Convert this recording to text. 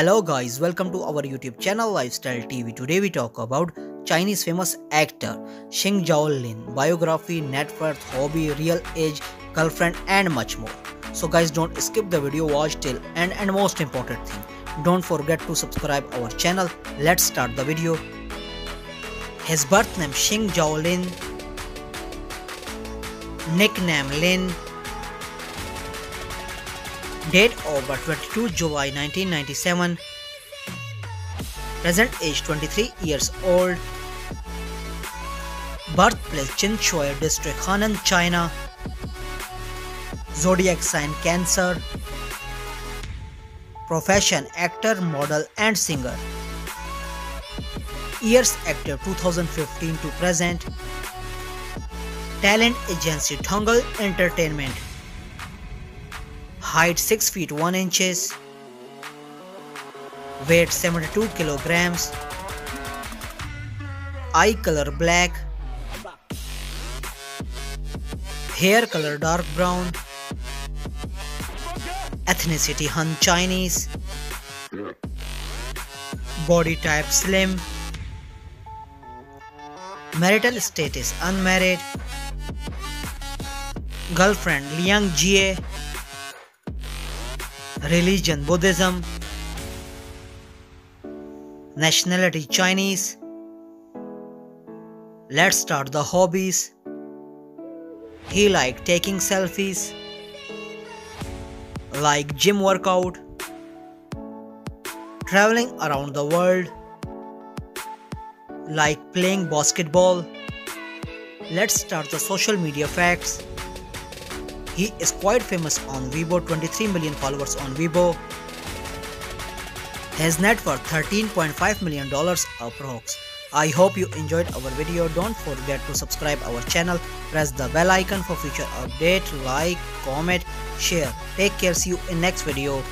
Hello guys, welcome to our YouTube channel LifeStyle TV. Today we talk about Chinese famous actor Xing Zhaolin, biography, net worth, hobby, real age, girlfriend and much more. So guys, don't skip the video, watch till end, and most important thing, don't forget to subscribe our channel. Let's start the video. His birth name Xing Zhaolin, nickname Lin. Date of birth 22 July 1997. Present age 23 years old. Birthplace Chinchow District, Hunan, China. Zodiac sign Cancer. Profession actor, model and singer. Years active 2015 to present. Talent agency Tongle Entertainment. Height 6 feet 1 inches. Weight 72 kilograms. Eye color black. Hair color dark brown. Ethnicity Han Chinese. Body type slim. Marital status unmarried. Girlfriend Liang Jie. Religion Buddhism. Nationality Chinese. Let's start the hobbies. He liked taking selfies, like gym workout, traveling around the world, like playing basketball. Let's start the social media facts. He is quite famous on Weibo, 23 million followers on Weibo. His net worth $13.5 million approx. I hope you enjoyed our video. Don't forget to subscribe our channel. Press the bell icon for future update. Like, comment, share. Take care. See you in next video.